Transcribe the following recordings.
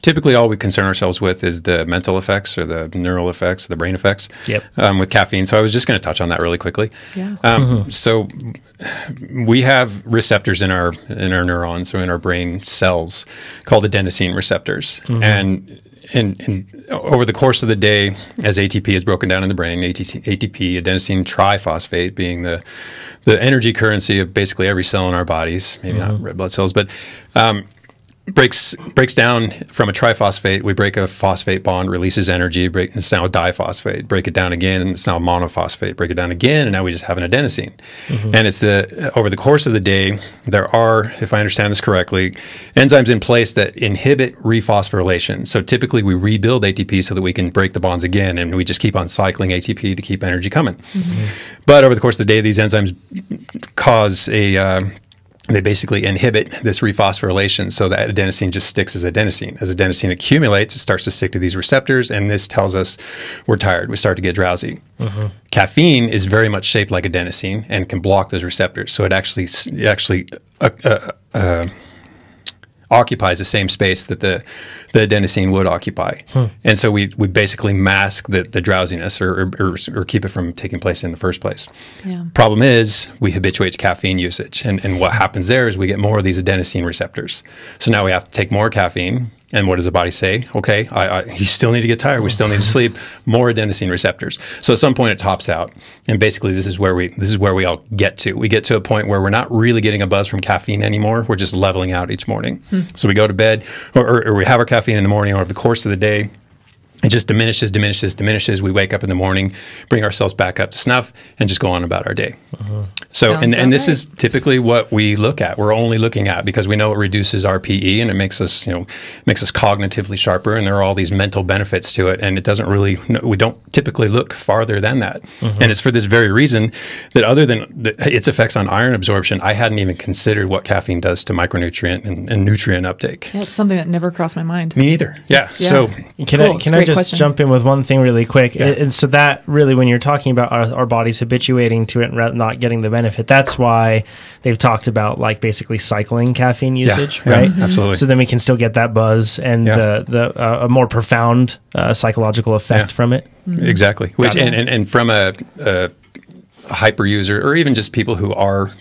Typically, all we concern ourselves with is the mental effects or the neural effects, the brain effects with caffeine. So I was just going to touch on that really quickly. Yeah. So we have receptors in our neurons, so in our brain cells, called adenosine receptors. Mm-hmm. And over the course of the day, as ATP is broken down in the brain, ATP, adenosine triphosphate being the energy currency of basically every cell in our bodies, maybe not red blood cells, but breaks down from a triphosphate. We break a phosphate bond, releases energy, it's now a diphosphate, break it down again, and it's now a monophosphate, break it down again, and now we just have an adenosine. Mm-hmm. And it's over the course of the day, there are, if I understand this correctly, enzymes in place that inhibit rephosphorylation. So typically we rebuild ATP so that we can break the bonds again, and we just keep on cycling ATP to keep energy coming. Mm-hmm. But over the course of the day, these enzymes cause they basically inhibit this rephosphorylation, so that adenosine just sticks as adenosine. As adenosine accumulates, it starts to stick to these receptors, and this tells us we're tired. We start to get drowsy. Uh-huh. Caffeine is very much shaped like adenosine and can block those receptors, so it actually occupies the same space that the adenosine would occupy. Huh. And so we basically mask the drowsiness or keep it from taking place in the first place. Yeah. Problem is, we habituate to caffeine usage. And what happens there is we get more of these adenosine receptors. So now we have to take more caffeine. And what does the body say? Okay, you still need to get tired. We still need to sleep. More adenosine receptors. So at some point it tops out, and basically this is where we all get to. We get to a point where we're not really getting a buzz from caffeine anymore. We're just leveling out each morning. Mm. So we go to bed, or we have our caffeine in the morning, or over the course of the day, it just diminishes. We wake up in the morning, bring ourselves back up to snuff, and just go on about our day. Uh-huh. So, and this is typically what we look at. We're only looking at, because we know it reduces RPE and it makes us, makes us cognitively sharper, and there are all these mental benefits to it. And it doesn't really, we don't typically look farther than that. Mm-hmm. And it's for this very reason that, other than its effects on iron absorption, I hadn't even considered what caffeine does to micronutrient and nutrient uptake. Yeah, it's something that never crossed my mind. Me neither. Yeah. So can I just jump in with one thing really quick? Yeah. And so that really, when you're talking about our bodies habituating to it and not getting the benefit, that's why they've talked about basically cycling caffeine usage, right? Mm-hmm. Absolutely. So then we can still get that buzz and the a more profound psychological effect from it. Mm-hmm. Exactly. Which and from a hyper user, or even just people who are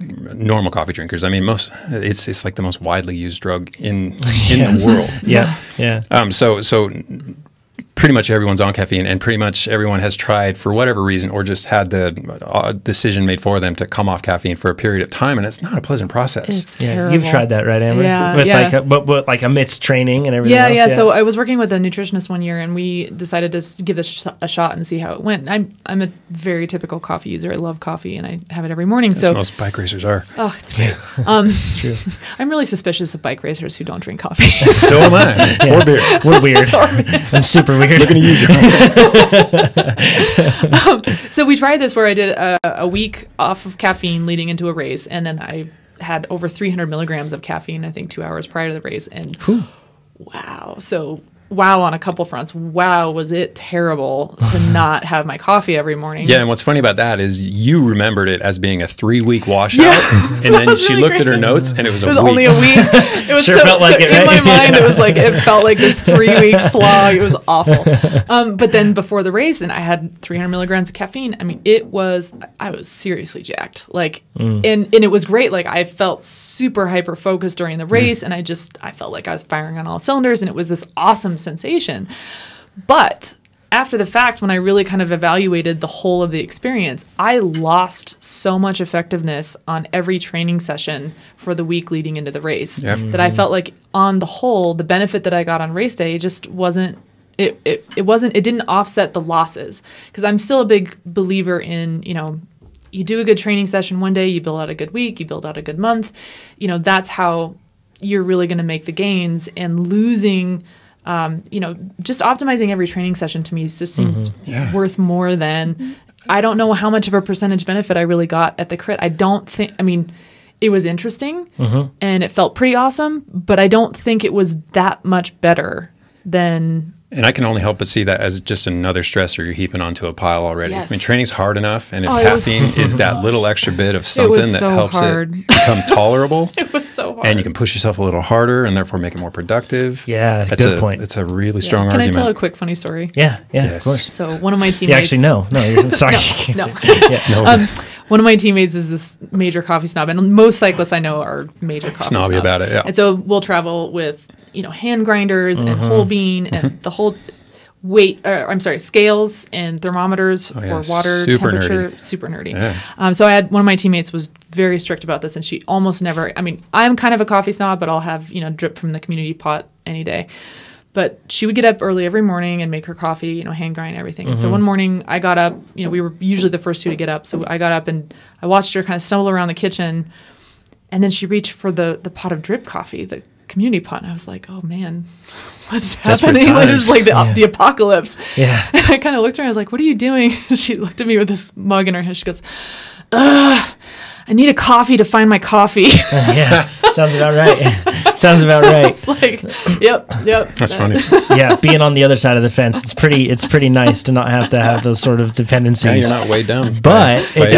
normal coffee drinkers. I mean, it's like the most widely used drug in the world. Yeah. So pretty much everyone's on caffeine, and pretty much everyone has tried, for whatever reason, or just had the decision made for them to come off caffeine for a period of time, and it's not a pleasant process. It's terrible. You've tried that, right, Amber? Yeah. But amidst training and everything else. Yeah. So I was working with a nutritionist one year, and we decided to give this a shot and see how it went. I'm a very typical coffee user. I love coffee, and I have it every morning. As most bike racers are. Oh, it's great. True. I'm really suspicious of bike racers who don't drink coffee. So am I. Yeah. Or beer. We're weird. I'm super weird. Looking at you, John. So we tried this where I did a week off of caffeine leading into a race, and then I had over 300 milligrams of caffeine, I think 2 hours prior to the race, and wow. So wow on a couple fronts. Wow, was it terrible to not have my coffee every morning. Yeah, and what's funny about that is you remembered it as being a 3-week washout, and then she looked at her notes, and it was only a week. It was in my mind, it was like, it felt like this 3-week slog. It was awful. But then before the race, and I had 300 milligrams of caffeine. I mean, I was seriously jacked. And it was great. I felt super hyper focused during the race, and I felt like I was firing on all cylinders, and it was this awesome sensation. But after the fact, when I really kind of evaluated the whole of the experience, I lost so much effectiveness on every training session for the week leading into the race that I felt like, on the whole, the benefit that I got on race day just wasn't, it didn't offset the losses. Because I'm still a big believer in, you do a good training session one day, you build out a good week, you build out a good month. That's how you're really going to make the gains. And losing just optimizing every training session, to me, just seems worth more than, I don't know how much of a percentage benefit I really got at the crit. It was interesting and it felt pretty awesome, but I don't think it was that much better than And I can only help but see that as just another stressor you're heaping onto a pile already. Yes. I mean, training's hard enough, and if caffeine is that little extra bit of something that helps it become tolerable, it was so hard. And you can push yourself a little harder and therefore make it more productive. Yeah, that's good point. It's a really strong argument. Can I tell a quick funny story? Yeah, of course. So one of my teammates... One of my teammates is this major coffee snob, and most cyclists I know are major coffee snobs. Snobby about it, yeah. And so we'll travel with... hand grinders and whole bean and the whole scales and thermometers for water temperature. Nerdy. Super nerdy. Yeah. So I had one of my teammates was very strict about this, and she almost never, I mean, I'm kind of a coffee snob, but I'll have, drip from the community pot any day. But she would get up early every morning and make her coffee, hand grind everything. And so one morning I got up, we were usually the first two to get up. So I got up and I watched her kind of stumble around the kitchen, and then she reached for the pot of drip coffee, the community pot, and I was like, oh man, what's happening? It was like the apocalypse. Yeah. And I kind of looked at her, I was like, what are you doing? And she looked at me with this mug in her hand. She goes, ugh, I need a coffee to find my coffee. Yeah, sounds about right. Sounds about right. It's like, yep. That's funny. Yeah, being on the other side of the fence, it's pretty nice to not have to have those sort of dependencies. Yeah, you're not weighed down. But it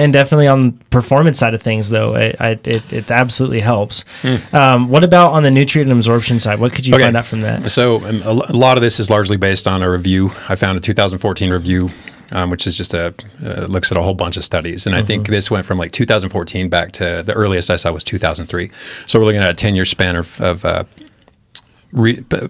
definitely on performance side of things though, it absolutely helps. What about on the nutrient absorption side? What could you find out from that? So a lot of this is largely based on a review. I found a 2014 review. Which is just looks at a whole bunch of studies. And I think this went from like 2014 back to the earliest I saw was 2003. So we're looking at a 10-year span of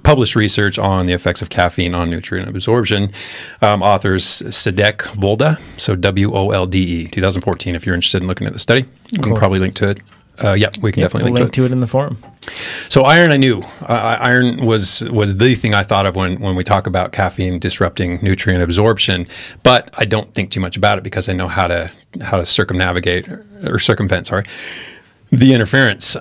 published research on the effects of caffeine on nutrient absorption. Authors Sadek Bolda, so W-O-L-D-E, 2014, if you're interested in looking at the study. We can probably link to it. We'll link to it in the forum. So iron, I knew. Iron was the thing I thought of when we talk about caffeine disrupting nutrient absorption, but I don't think too much about it because I know how to circumnavigate or circumvent, the interference.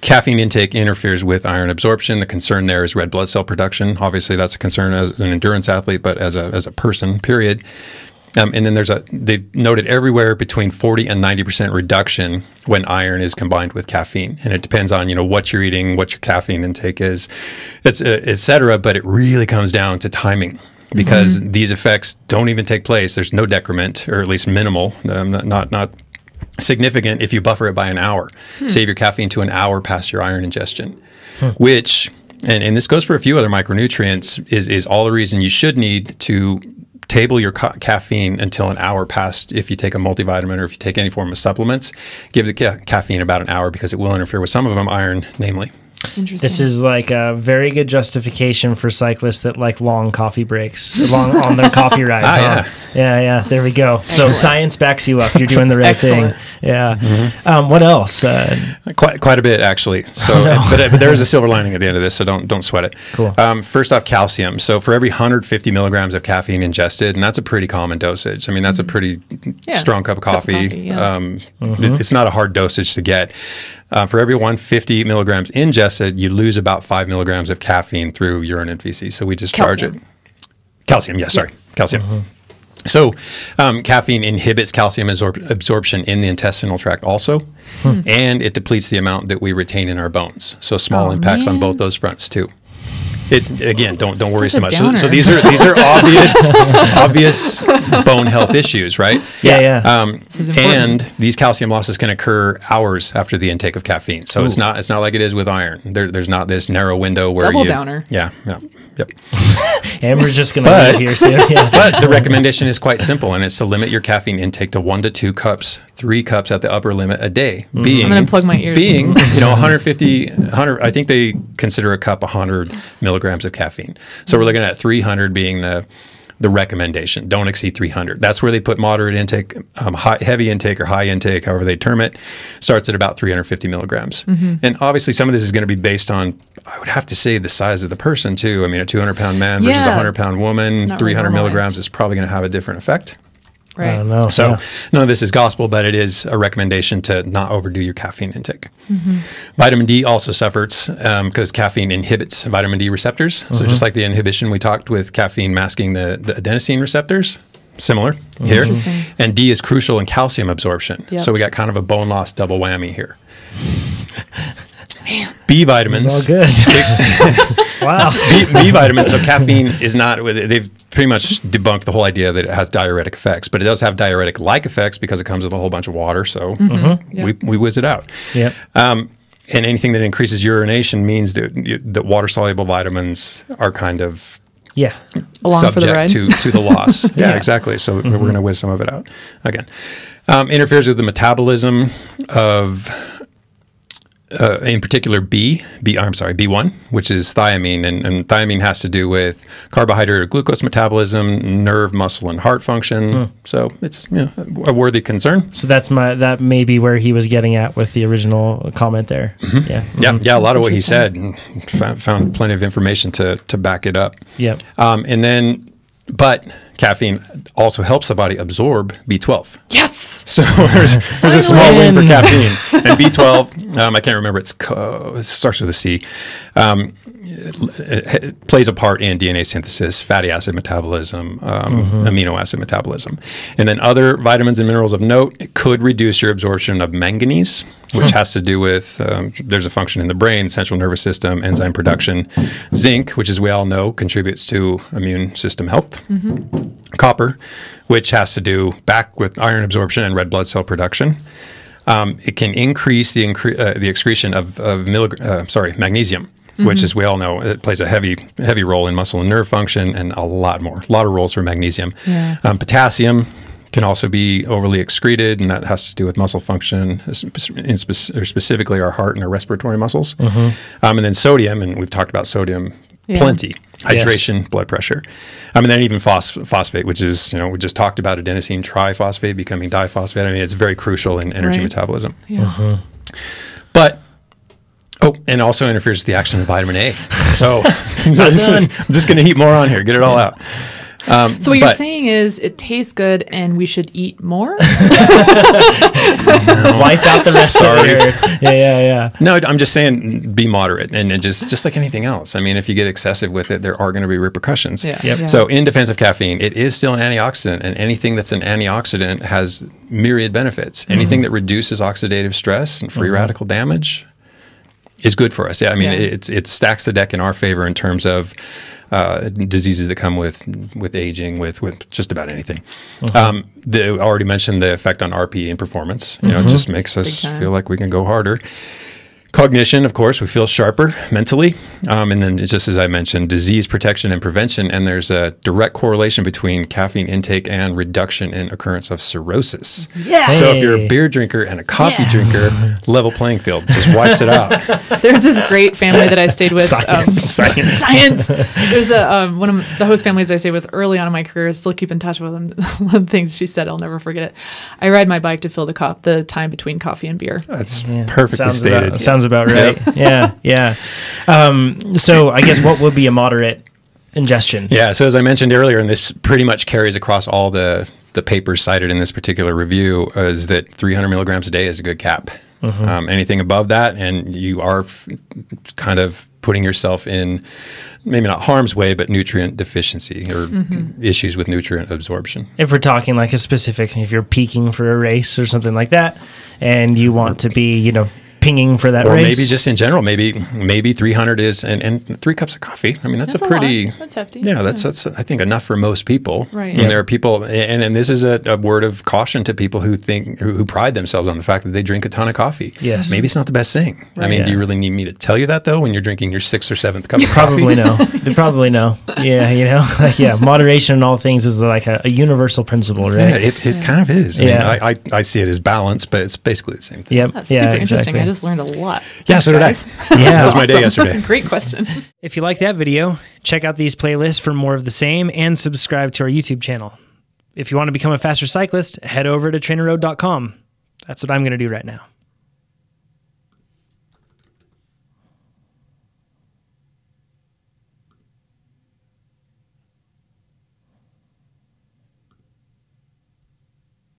Caffeine intake interferes with iron absorption. The concern there is red blood cell production. Obviously, that's a concern as an endurance athlete, but as a person, period. And then they've noted everywhere between 40 and 90% reduction when iron is combined with caffeine. And it depends on, what you're eating, what your caffeine intake is, etc. But it really comes down to timing because these effects don't even take place. There's no decrement, or at least minimal, not significant if you buffer it by an hour. Save your caffeine to an hour past your iron ingestion, which, and this goes for a few other micronutrients, is all the reason you should need to table your caffeine until an hour past. If you take a multivitamin or if you take any form of supplements, give the caffeine about an hour because it will interfere with some of them, iron namely. Interesting. This is like a very good justification for cyclists that like long coffee breaks, on their coffee rides. Yeah. There we go. Excellent. So science backs you up. You're doing the right thing. Yeah. What else? Quite a bit actually. So, but there is a silver lining at the end of this, so don't sweat it. Cool. First off, calcium. So for every 150 milligrams of caffeine ingested, and that's a pretty common dosage. I mean, that's a pretty strong cup of coffee. It's not a hard dosage to get. For every 150 milligrams ingested, you lose about 5 milligrams of caffeine through urine and feces. So we discharge it. Calcium, calcium. So caffeine inhibits calcium absorption in the intestinal tract also, and it depletes the amount that we retain in our bones. So small impacts on both those fronts too. Again, don't worry so much. So these are obvious bone health issues, right? Yeah. And these calcium losses can occur hours after the intake of caffeine. So it's not like it is with iron. There's not this narrow window where double downer. Yeah. Amber's just going to be here soon. Yeah. But the recommendation is quite simple, and it's to limit your caffeine intake to 3 cups at the upper limit a day. I'm going to plug my ears. 100. I think they consider a cup 100 milligrams of caffeine. So we're looking at 300 being the recommendation. Don't exceed 300. That's where they put moderate intake, heavy intake, or high intake, however they term it, starts at about 350 milligrams. And obviously some of this is going to be based on, I would have to say, the size of the person too. I mean, a 200-pound man versus a 100-pound woman, 300 milligrams is probably going to have a different effect. Right. I don't know. So none of this is gospel, but it is a recommendation to not overdo your caffeine intake. Vitamin D also suffers because caffeine inhibits vitamin D receptors. So just like the inhibition we talked with caffeine masking the adenosine receptors, similar here. And D is crucial in calcium absorption. So we got kind of a bone loss double whammy here. Man, B vitamins. This is all good. Wow. B vitamins. So caffeine is not. They've pretty much debunked the whole idea that it has diuretic effects, but it does have diuretic-like effects because it comes with a whole bunch of water. So we whiz it out. Yeah. And anything that increases urination means that that water-soluble vitamins are kind of subject to the loss. Yeah, exactly. So we're going to whiz some of it out again. Interferes with the metabolism of. In particular, B1, which is thiamine, and thiamine has to do with carbohydrate or glucose metabolism, nerve, muscle, and heart function. So it's a worthy concern. So that's that may be where he was getting at with the original comment there. Yeah. A lot of what he said, found plenty of information to back it up. Yeah. And then. But caffeine also helps the body absorb B12. Yes! So there's a small win for caffeine. And B12, I can't remember, it starts with a C, it plays a part in DNA synthesis, fatty acid metabolism, amino acid metabolism. And then other vitamins and minerals of note, it could reduce your absorption of manganese, which has to do with, there's a function in the brain, central nervous system, enzyme production. Zinc, which as we all know, contributes to immune system health. Copper, which has to do back with iron absorption and red blood cell production. It can increase the excretion of magnesium. Which, as we all know, it plays a heavy role in muscle and nerve function, and a lot of roles for magnesium. Yeah. Potassium can also be overly excreted, and that has to do with muscle function, specifically our heart and our respiratory muscles. And then sodium, and we've talked about sodium plenty. Hydration, blood pressure. And then even phosphate, which is, we just talked about adenosine triphosphate becoming diphosphate. I mean, it's very crucial in energy metabolism. Yeah. But... Oh, and also interferes with the action of vitamin A. So I'm just going to heap more on here. Get it all out. So what you're saying is it tastes good and we should eat more? Wipe out the rest of it. Yeah. No, I'm just saying be moderate and just like anything else. I mean, if you get excessive with it, there are going to be repercussions. Yeah. So in defense of caffeine, it is still an antioxidant, and anything that's an antioxidant has myriad benefits. Anything that reduces oxidative stress and free radical damage is good for us. Yeah, I mean, it stacks the deck in our favor in terms of diseases that come with aging, with just about anything. I already mentioned the effect on RPE and performance. You know, it just makes us feel like we can go harder. Cognition, of course, we feel sharper mentally. And then just as I mentioned, disease protection and prevention. And there's a direct correlation between caffeine intake and reduction in occurrence of cirrhosis. Yeah. So if you're a beer drinker and a coffee drinker, level playing field, just wipes it out. There's this great family that I stayed with. Science. There's one of the host families I stayed with early on in my career. Still keep in touch with them. One of the things she said, I'll never forget it. I ride my bike to fill the time between coffee and beer. That's perfectly stated. Sounds about right. Yeah. So I guess what would be a moderate ingestion? Yeah. So as I mentioned earlier, and this pretty much carries across all the papers cited in this particular review, is that 300 milligrams a day is a good cap. Anything above that, and you are kind of putting yourself in maybe not harm's way, but nutrient deficiency or issues with nutrient absorption. If we're talking like a specific, if you're peaking for a race or something like that, and you want to be, pinging for that race. Or maybe just in general, maybe 300 is, and 3 cups of coffee. I mean, that's a pretty... lot. That's hefty. Yeah, that's I think, enough for most people. Right. And there are people, and this is a word of caution to people who pride themselves on the fact that they drink a ton of coffee. Yes. Maybe it's not the best thing. Right. I mean, do you really need me to tell you that, though, when you're drinking your 6th or 7th cup of coffee? Probably no. Yeah, moderation in all things is like a universal principle, right? Yeah, it kind of is. I mean, I see it as balance, but it's basically the same thing. Yep. That's super interesting. Exactly. I just learned a lot. Yeah, so did I. That was my day yesterday. Great question. If you like that video, check out these playlists for more of the same and subscribe to our YouTube channel. If you want to become a faster cyclist, head over to trainerroad.com. That's what I'm going to do right now.